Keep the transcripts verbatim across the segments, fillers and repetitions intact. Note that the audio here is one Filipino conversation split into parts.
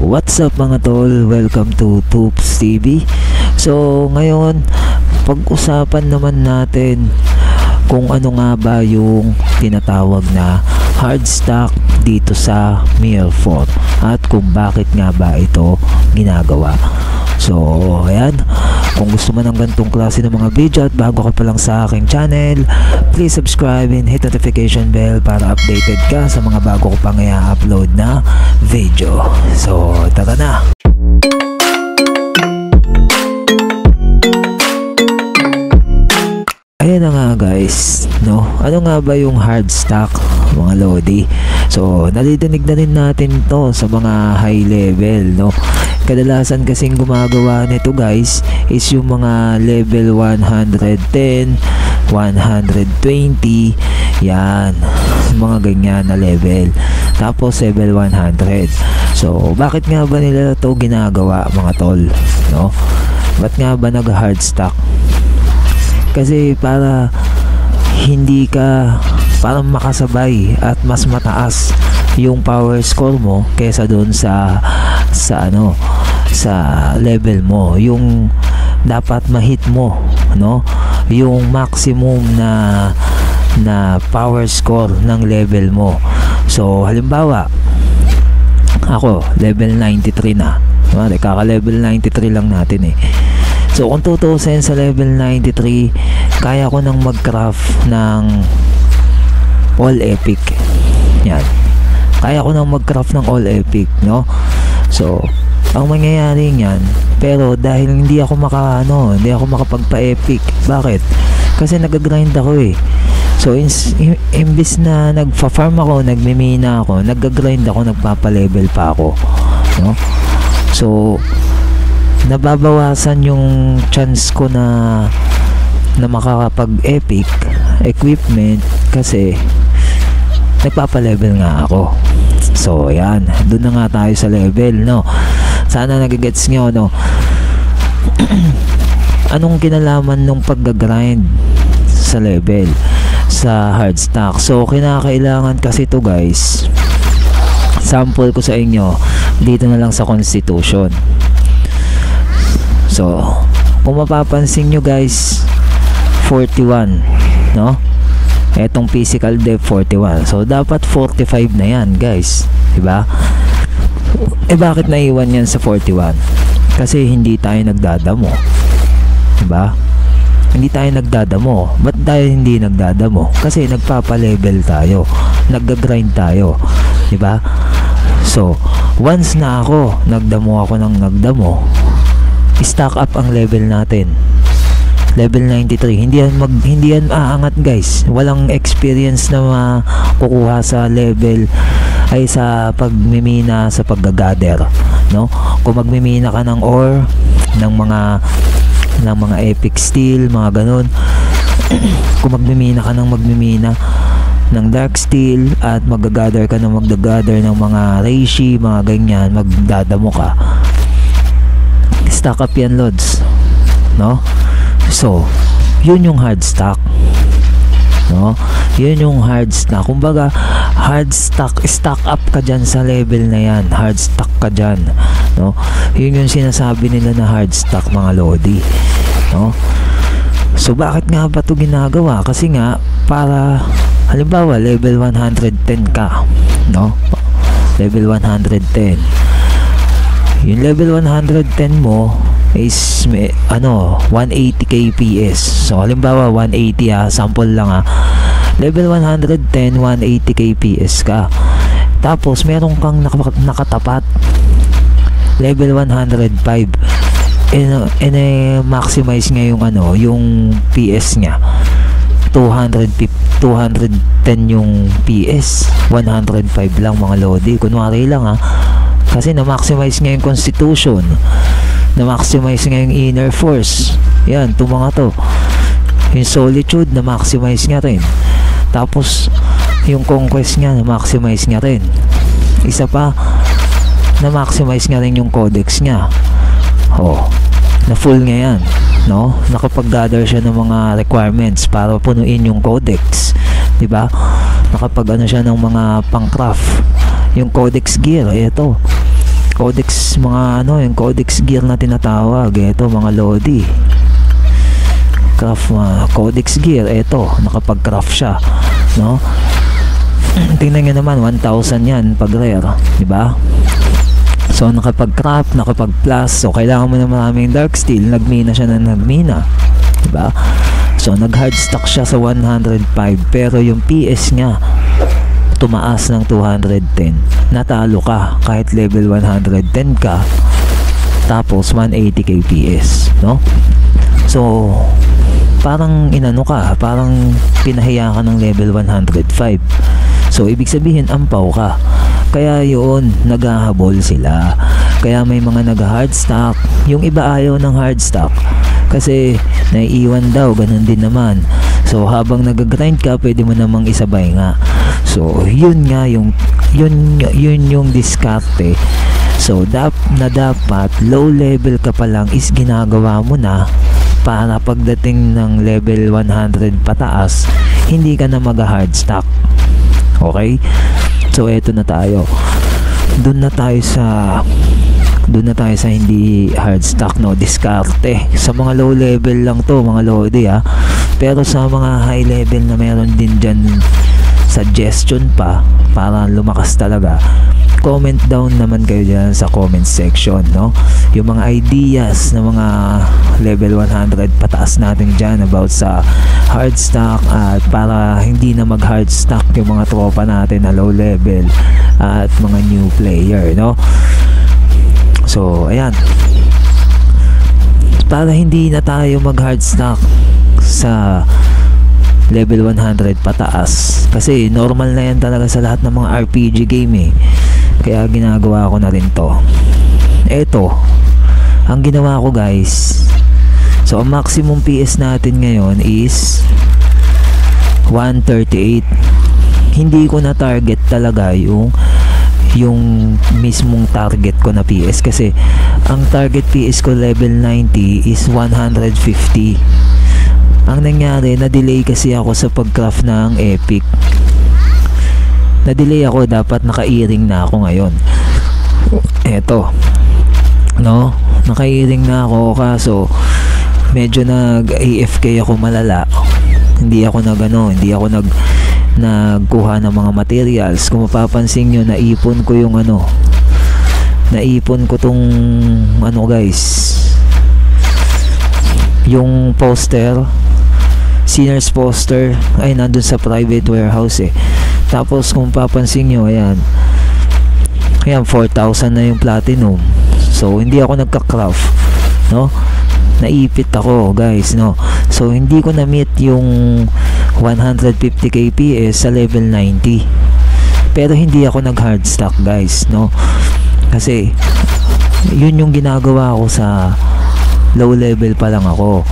What's up mga tol? Welcome to Tupz T V. So ngayon, pag-usapan naman natin kung ano nga ba yung tinatawag na hardstuck dito sa Mir four at kung bakit nga ba ito ginagawa. So ayan, kung gusto mo ng ganitong klase ng mga video at bago ka pa lang sa aking channel, please subscribe and hit notification bell para updated ka sa mga bago ko pang i-upload na video. So tara na! Ayan na nga guys, no? Ano nga ba yung hardstuck mga lodi? So nadidinig na rin natin to sa mga high level, no? Kadalasan kasing gumagawa nito guys is yung mga level one ten, one twenty, yan, mga ganyan na level, tapos level one hundred. So bakit nga ba nila to ginagawa mga tol, no? Ba't nga ba nag hardstuck? Kasi para hindi ka, para makasabay at mas mataas yung power score mo kesa doon sa sa ano sa level mo, yung dapat ma-hit mo, no, yung maximum na na power score ng level mo. So halimbawa ako level ninety-three na, mare kaka level ninety-three lang natin eh. So kung tutusin sa level ninety-three, kaya ko nang mag-craft ng all epic yan, kaya ko nang mag-craft ng all epic, no. So, ang mangyayari niyan, pero dahil hindi ako maka, ano, hindi ako makapagpa-epic. Bakit? Kasi nag-grind ako eh. So, imbis na nagpa-farm ako, nagmimina ako, nag-grind ako, nagpapa-level pa ako, no? So, nababawasan yung chance ko na na makakapag-epic equipment kasi nagpapa-level nga ako. So ayan, doon na nga tayo sa level, no. Sana nagigets nyo, no. Anong kinalaman nung pag-grind sa level sa hardstuck? So kinakailangan kasi to guys, sample ko sa inyo dito na lang sa constitution. So kung mapapansin nyo guys, forty-one, no, etong physical depth forty-one. So dapat forty-five na yan guys, diba? Eh bakit naiwan yan sa forty-one? Kasi hindi tayo nagdadamo, diba? Hindi tayo nagdadamo. Ba't tayo hindi nagdadamo? Kasi nagpapa-level tayo, nag-grind tayo, diba? So once na ako nagdamo ako ng nagdamo, stack up ang level natin, level ninety-three. Hindi yan mag hindi yan aangat guys. Walang experience na makukuha sa level ay sa pagmimina, sa paggagather, no? Kung magmimina ka ng ore, ng mga ng mga epic steel, mga ganun. Kung magmimina ka ng magmimina ng dark steel at maggagather ka ng maggagather ng mga reishi, mga ganyan, magdadamo ka. Stack up yan lods, no? So, yun yung hardstuck, no? Yun yung hardstuck. Kumbaga, hardstuck, stack up ka dyan sa level na yan. Hardstuck ka dyan, no? Yun yung sinasabi nila na hardstuck mga lodi, no? So, bakit nga ba ito ginagawa? Kasi nga, para, halimbawa, level one ten ka, no? Level one ten. Yung level one ten mo is may, ano, one eighty K P S. So halimbawa one eighty, ah, sample lang ah. Level one ten, one eighty K P S ka. Tapos meron kang nakatapat level one oh five. And and eh, maximize niya yung ano, yung P S niya. two hundred, two ten yung P S, one oh five lang mga lodi. Kunwari lang ah. Kasi na-maximize niya yung constitution, na-maximize niya yung inner force, yan, ito mga to, yung solitude na-maximize niya rin, tapos yung conquest niya na-maximize niya rin, isa pa na-maximize niya rin yung codex niya, oh, na-full niya yan, no, nakapag-gather siya ng mga requirements para punuin yung codex, diba, nakapag-ano siya ng mga pang-craft, yung codex gear, ito Codex, mga ano, yung Codex Gear na tinatawag. Ito, mga Lodi. Craft, uh, Codex Gear. Ito, nakapag-craft siya. No? Tingnan nyo naman, one thousand yan pag rare. Diba? So, nakapag-craft, nakapag-plus. So, kailangan mo na maraming dark steel. Nagmina siya na nagmina. Diba? So, nag-hardstuck siya sa one hundred five. Pero yung P S niya, tumaas ng two hundred ten. Natalo ka kahit level one hundred ten ka, tapos one hundred eighty K P S, no? So parang inano ka, parang pinahiya ka ng level one hundred five. So ibig sabihin ampaw ka, kaya yun, naghahabol sila. Kaya may mga nag-hardstock, yung iba ayaw ng hardstock kasi naiiwan daw, ganun din naman. So habang nag-grind ka, pwede mo namang isabay nga. So yun nga yung yun yun yung diskarte. So dap na dapat low level ka pa lang is ginagawa mo na, para pagdating ng level one hundred pataas hindi ka na mag-hardstock. Okay? So eto na tayo. Doon na tayo sa doon na tayo sa hindi hardstock, no, diskarte. Sa mga low level lang to, mga lodi, ha. Pero sa mga high level na meron din dyan suggestion pa para lumakas talaga, comment down naman kayo dyan sa comment section, no, yung mga ideas na mga level one hundred pataas natin dyan about sa hardstock, at para hindi na mag hardstock yung mga tropa natin na low level at mga new player, no. So ayan, para hindi na tayo mag hardstock sa level one hundred pataas, kasi normal na yan talaga sa lahat ng mga R P G game, eh. Kaya ginagawa ko na rin to. Eto ang ginawa ko, guys. So ang maximum P S natin ngayon is one thirty-eight. Hindi ko na target talaga yung yung mismong target ko na P S, kasi ang target P S ko level ninety is one hundred fifty. Ang nangyari, na-delay kasi ako sa pag-craft ng Epic. Na-delay ako, dapat naka-earing na ako ngayon. Eto. No? Naka-earing na ako, kaso medyo nag-A F K ako malala. Hindi ako nag ano, hindi ako nag nagkuha ng mga materials. Kung mapapansin nyo, naipon ko yung ano. Naipon ko tong ano, guys. Yung poster, Sinner's poster, ay nandun sa private warehouse, eh. Tapos kung papansin nyo, ayan, ayan, four thousand na yung platinum. So hindi ako nagka-craft, no, naipit ako, guys, no. So hindi ko na meet yung one hundred fifty K P S sa level ninety, pero hindi ako nag hardstock, guys, no, kasi yun yung ginagawa ko sa low level pa lang ako.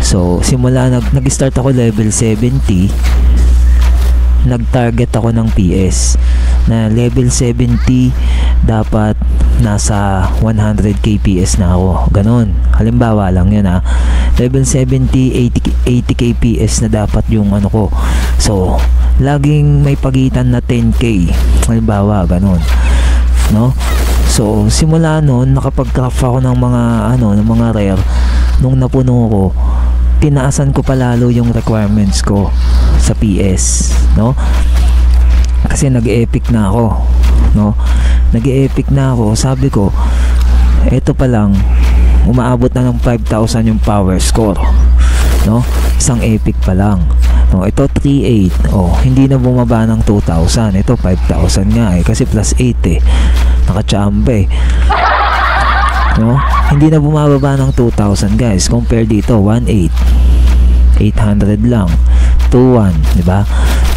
So simula nag nag-start ako level seventy, nag-target ako ng P S na level seventy, dapat nasa one hundred K P S na ako. Ganun. Halimbawa lang 'yun, ha. Level seventy, eighty K P S na dapat yung ano ko. So laging may pagitan na ten K. Halimbawa, ganun. No? So simula noon, nakapag-craft ako ng mga ano, ng mga rare. Nung napuno ko, tinaasan ko palalo yung requirements ko sa P S, no? Kasi nag-epic na ako, no? Nag-epic na ako. Sabi ko, eto pa lang umaabot na ng five thousand yung power score, no? Isang epic pa lang. No, ito three eight. Oh, hindi na bumaba ng two thousand. Ito five thousand nga, eh, kasi plus eight, eh. Nakachamba, eh. No? Hindi na bumababa ng two thousand, guys. Compare dito, one eight. eight hundred lang. two one, di ba?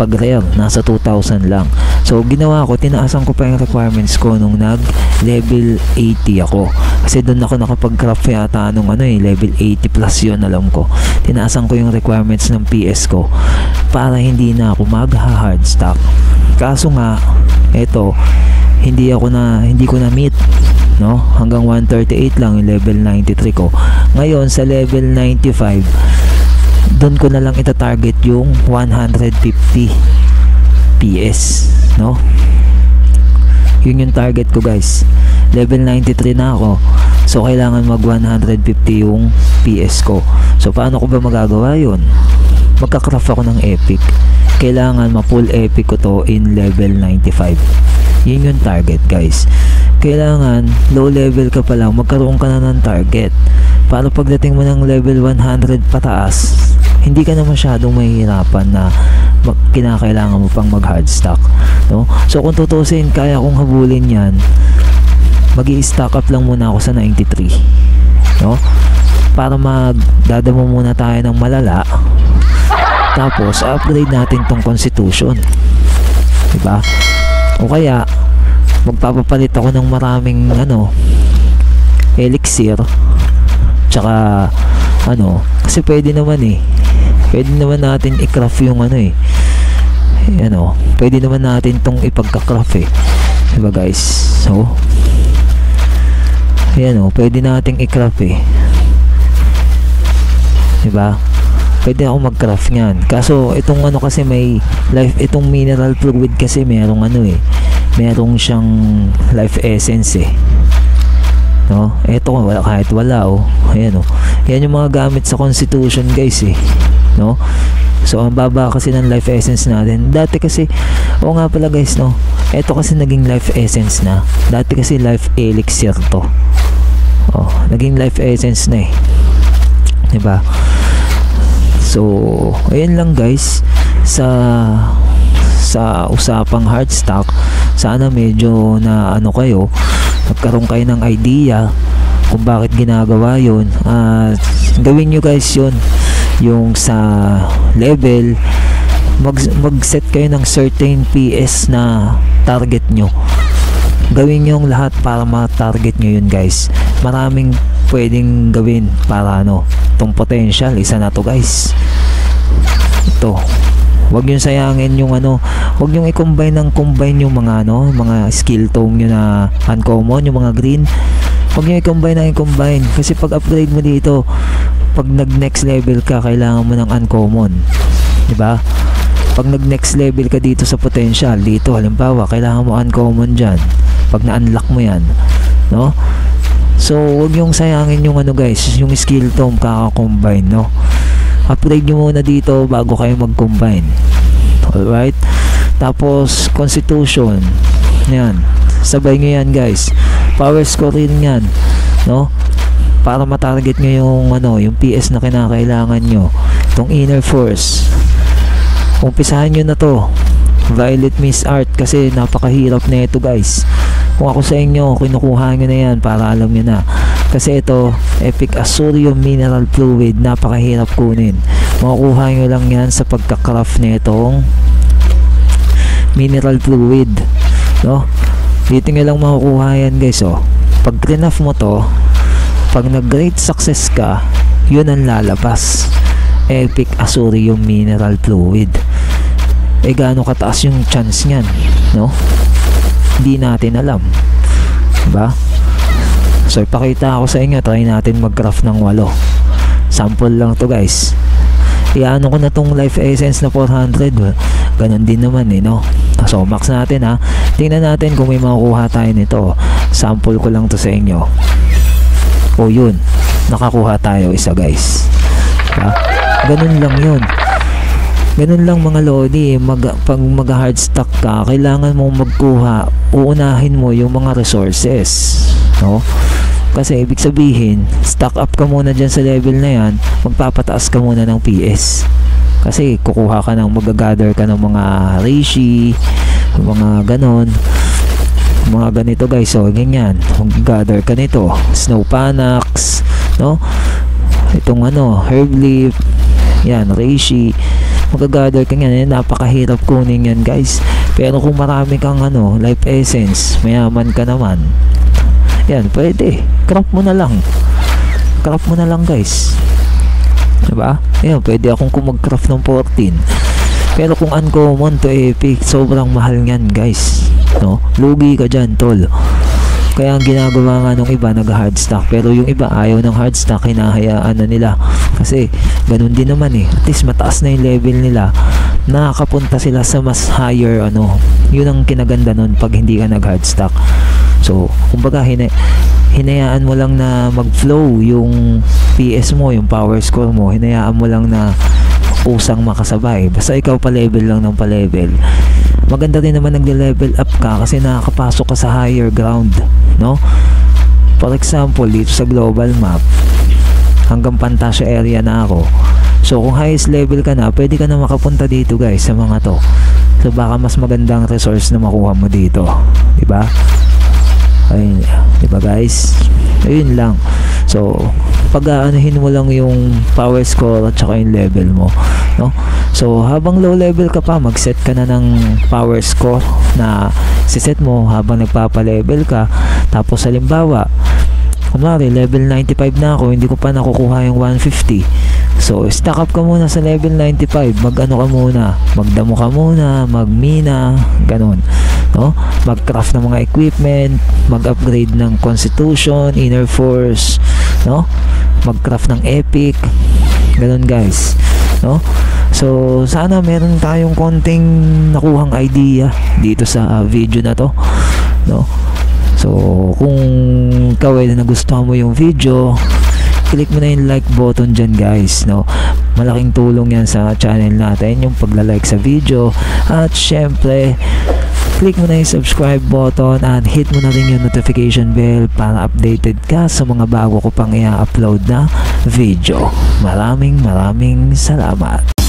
Pag rare, nasa two thousand lang. So ginawa ko, tinaasan ko pa yung requirements ko nung nag level eighty ako. Kasi doon ako nakapag-craft yata nung ano, eh, level eighty plus yun, alam ko. Tinaasan ko yung requirements ng P S ko para hindi na ako mag-hardstock. Kaso nga, eto, hindi ako na, hindi ko na meet, no? Hanggang one thirty-eight lang yung level ninety-three ko. Ngayon, sa level ninety-five, doon ko na lang ita-target yung one hundred fifty P S, no? Yun yung target ko, guys. level ninety-three na ako, so kailangan mag one hundred fifty yung P S ko. So paano ko ba magagawa yun? Magka-craft ako ng epic, kailangan ma-full epic ko to in level ninety-five. Yun yung target, guys. Kailangan low level ka pa lang, magkaroon ka na ng target para pagdating mo ng level one hundred pataas, hindi ka na masyadong mahihirapan na kinakailangan mo pang mag hardstock, no? So kung tutusin, kaya kong habulin yan, mag-i-stock up lang muna ako sa ninety-three, no? Para magdadamo muna tayo ng malala, tapos upgrade natin tong constitution, diba? O kaya magpapapalit ako ng maraming ano, elixir, tsaka ano, kasi pwede naman eh, pwede naman natin i-craft yung ano eh, ano, pwede naman natin itong ipagka-craft eh, diba guys? So ayan o, pwede nating i-craft eh, diba? Pwede ako mag-craft nyan, kaso itong ano kasi may life, itong mineral fluid kasi merong ano eh, merong siyang life essence eh, no? Eto wala, kahit wala oh. Ayan oh. Yan yung mga gamit sa constitution, guys eh, no? So ang baba kasi ng life essence natin dati kasi, o nga pala guys, no, eto kasi naging life essence na, dati kasi life elixir to, oh, naging life essence na eh, diba? So ayan lang guys sa sa usapang hardstock. Sana medyo na ano kayo, nagkaroon kayo ng idea kung bakit ginagawa yun, at uh, gawin nyo guys yun, yung sa level mag, mag set kayo ng certain P S na target nyo, gawin nyo yung lahat para ma-target nyo yun guys. Maraming pwedeng gawin para ano, itong potential, isa na to guys, ito. Wag yung sayangin yung ano, wag yung i-combine ng combine yung mga ano, mga skill tone nyo na uncommon, yung mga green. Wag yung i-combine ng i-combine, kasi pag upgrade mo dito, pag nag next level ka, kailangan mo ng uncommon, di ba? Pag nag next level ka dito sa potential, dito halimbawa, kailangan mo uncommon dyan pag na-unlock mo yan, no? So wag yung sayangin yung ano guys, yung skill tone kaka-combine, no? Upgrade nyo muna dito bago kayo mag-combine. Alright? Tapos, constitution. Yan. Sabay nyo yan, guys. Power score rin yan, no? Para matarget nyo yung, ano, yung P S na kinakailangan nyo. Itong inner force. Umpisahan nyo na to. Violet Miss Art. Kasi napakahirap na ito, guys. Kung ako sa inyo, kinukuha nyo na yan para alam nyo na. Kasi ito, Epic Asurium Mineral Fluid, napakahirap kunin. Makukuha nyo lang yan sa pagka-craft na itong mineral fluid, no? Dito nyo lang makukuha yan guys, oh. Pag craft mo to, pag nag-great success ka, yun ang lalabas, Epic Asurium Mineral Fluid. E gaano kataas yung chance nyan, no? Hindi natin alam, diba? So ipakita ako sa inyo, try natin mag-craft ng walo. Sample lang to guys. Iano ko na tong life essence na four hundred. Ganun din naman eh, no? So max natin ha. Tingnan natin kung may makukuha tayo nito. Sample ko lang to sa inyo. O yun, nakakuha tayo isa guys, ha? Ganun lang yun. Ganun lang mga lodi, mag, pag mag-hardstock ka, kailangan mong magkuha, uunahin mo yung mga resources, no? Kasi ibig sabihin, stock up ka muna dyan sa level na yan, magpapataas ka muna ng P S. Kasi kukuha ka ng, mag-gather ka ng mga reishi, mga ganon, mga ganito guys, so ganyan, mag-gather ka nito, snow panax, no? Itong ano, herb leaf, yan, reishi, magagather ka yan, napakahirap kunin yan guys. Pero kung marami kang ano, life essence, mayaman ka naman, yan, pwede craft mo na lang, craft mo na lang guys, diba? Yan, pwede akong kumag-craft ng fourteen, pero kung uncommon to epic, sobrang mahal yan guys, no? Lugi ka dyan tol. Kaya ang ginagawa nga nung iba, nag-hardstock, pero yung iba ayaw ng hardstock, hinahayaan na nila. Kasi ganun din naman eh, at least mataas na yung level nila, nakakapunta sila sa mas higher ano. Yun ang kinaganda nun pag hindi ka nag-hardstock, So, kumbaga, hina hinayaan mo lang na mag-flow yung P S mo, yung power score mo. Hinayaan mo lang na usang makasabay. Basta ikaw pa-level lang ng pa-level. Maganda rin naman nagle-level up ka kasi nakakapasok ka sa higher ground, no? For example, dito sa global map, hanggang Pantasia area na ako. So, kung highest level ka na, pwede ka na makapunta dito, guys, sa mga to. So, baka mas magandang resource na makuha mo dito. Diba? Ayun. Diba, guys? Ayun lang. So, pag-aanuhin mo lang yung power score at saka yung level mo, no? So, habang low level ka pa, mag-set ka na ng power score na siset mo habang nagpapa-level ka. Tapos, halimbawa, kumari, level ninety-five na ako, hindi ko pa nakukuha yung one fifty. So, stack up ka muna sa level ninety-five. Mag-ano ka muna. Magdamo ka muna. Magmina. Ganun. No? Mag-craft ng mga equipment. Mag-upgrade ng Constitution. Inner Force. No? Mag-craft ng Epic. Ganun, guys. No? So, sana meron tayong konting nakuhang idea dito sa video na to. No? So, kung ikaw eh na nagustuhan mo yung video, click mo na yung like button dyan, guys, no? Malaking tulong yan sa channel natin, yung pagla-like sa video. At syempre, click mo na yung subscribe button at hit mo na rin yung notification bell para updated ka sa mga bago ko pang i-upload na video. Maraming maraming salamat.